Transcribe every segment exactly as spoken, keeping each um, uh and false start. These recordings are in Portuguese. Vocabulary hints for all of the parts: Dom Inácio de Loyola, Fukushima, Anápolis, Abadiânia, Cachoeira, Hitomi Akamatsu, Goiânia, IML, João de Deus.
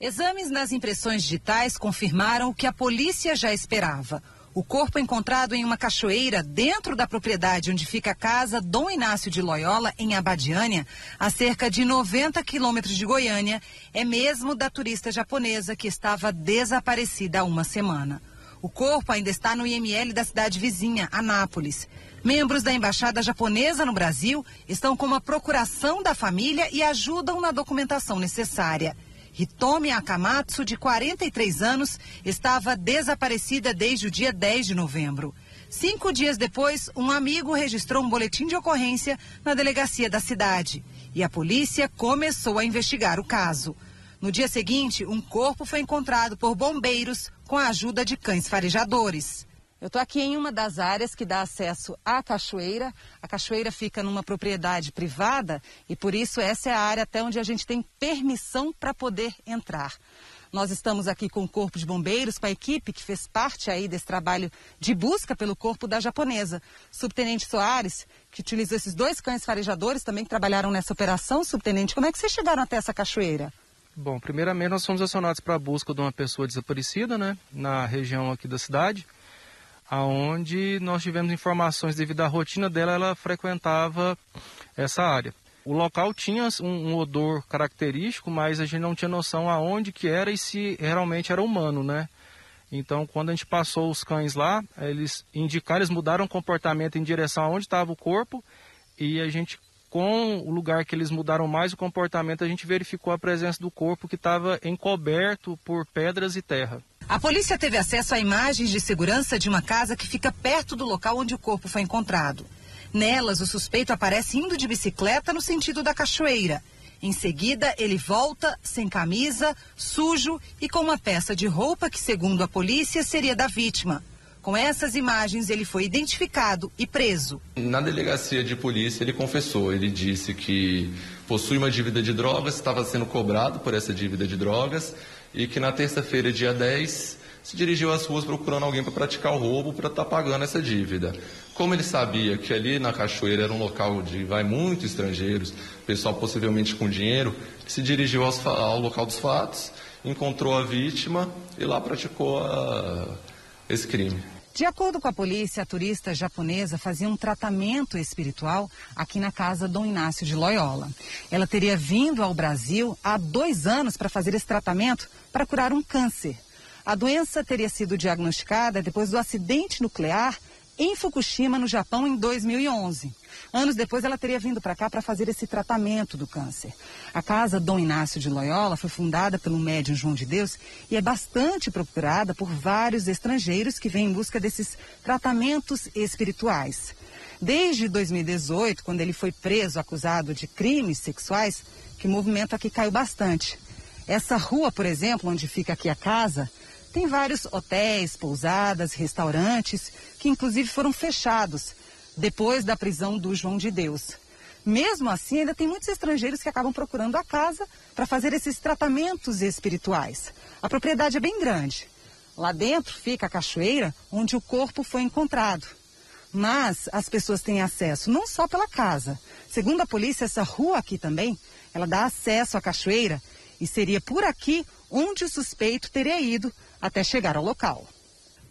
Exames nas impressões digitais confirmaram o que a polícia já esperava. O corpo encontrado em uma cachoeira dentro da propriedade onde fica a casa Dom Inácio de Loyola, em Abadiânia, a cerca de noventa quilômetros de Goiânia, é mesmo da turista japonesa que estava desaparecida há uma semana. O corpo ainda está no I M L da cidade vizinha, Anápolis. Membros da embaixada japonesa no Brasil estão com uma procuração da família e ajudam na documentação necessária. Hitomi Akamatsu, de quarenta e três anos, estava desaparecida desde o dia dez de novembro. Cinco dias depois, um amigo registrou um boletim de ocorrência na delegacia da cidade e a polícia começou a investigar o caso. No dia seguinte, um corpo foi encontrado por bombeiros com a ajuda de cães farejadores. Eu estou aqui em uma das áreas que dá acesso à cachoeira. A cachoeira fica numa propriedade privada e, por isso, essa é a área até onde a gente tem permissão para poder entrar. Nós estamos aqui com o Corpo de Bombeiros, com a equipe que fez parte aí desse trabalho de busca pelo corpo da japonesa. Subtenente Soares, que utilizou esses dois cães farejadores, também que trabalharam nessa operação. Subtenente, como é que vocês chegaram até essa cachoeira? Bom, primeiramente nós fomos acionados para a busca de uma pessoa desaparecida, né, na região aqui da cidade, aonde nós tivemos informações devido à rotina dela, ela frequentava essa área. O local tinha um, um odor característico, mas a gente não tinha noção aonde que era e se realmente era humano, né? Então, quando a gente passou os cães lá, eles indicaram, eles mudaram o comportamento em direção aonde estava o corpo e a gente... Com o lugar que eles mudaram mais o comportamento, a gente verificou a presença do corpo que estava encoberto por pedras e terra. A polícia teve acesso a imagens de segurança de uma casa que fica perto do local onde o corpo foi encontrado. Nelas, o suspeito aparece indo de bicicleta no sentido da cachoeira. Em seguida, ele volta, sem camisa, sujo e com uma peça de roupa que, segundo a polícia, seria da vítima. Com essas imagens, ele foi identificado e preso. Na delegacia de polícia, ele confessou. Ele disse que possui uma dívida de drogas, estava sendo cobrado por essa dívida de drogas e que na terça-feira, dia dez, se dirigiu às ruas procurando alguém para praticar o roubo, para estar pagando essa dívida. Como ele sabia que ali na cachoeira era um local onde vai muitos estrangeiros, pessoal possivelmente com dinheiro, se dirigiu aos, ao local dos fatos, encontrou a vítima e lá praticou a... esse crime. De acordo com a polícia, a turista japonesa fazia um tratamento espiritual aqui na casa Dom Inácio de Loyola. Ela teria vindo ao Brasil há dois anos para fazer esse tratamento para curar um câncer. A doença teria sido diagnosticada depois do acidente nuclear em Fukushima, no Japão, em dois mil e onze. Anos depois, ela teria vindo para cá para fazer esse tratamento do câncer. A casa Dom Inácio de Loyola foi fundada pelo médium João de Deus e é bastante procurada por vários estrangeiros que vêm em busca desses tratamentos espirituais. Desde dois mil e dezoito, quando ele foi preso, acusado de crimes sexuais, que o movimento aqui caiu bastante. Essa rua, por exemplo, onde fica aqui a casa... Tem vários hotéis, pousadas, restaurantes, que inclusive foram fechados depois da prisão do João de Deus. Mesmo assim, ainda tem muitos estrangeiros que acabam procurando a casa para fazer esses tratamentos espirituais. A propriedade é bem grande. Lá dentro fica a cachoeira onde o corpo foi encontrado. Mas as pessoas têm acesso não só pela casa. Segundo a polícia, essa rua aqui também, ela dá acesso à cachoeira e seria por aqui onde o suspeito teria ido até chegar ao local.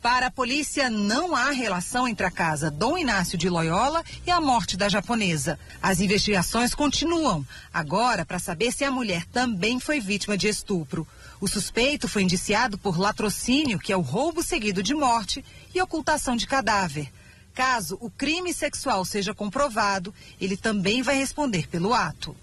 Para a polícia, não há relação entre a casa Dom Inácio de Loyola e a morte da japonesa. As investigações continuam, agora para saber se a mulher também foi vítima de estupro. O suspeito foi indiciado por latrocínio, que é o roubo seguido de morte, e ocultação de cadáver. Caso o crime sexual seja comprovado, ele também vai responder pelo ato.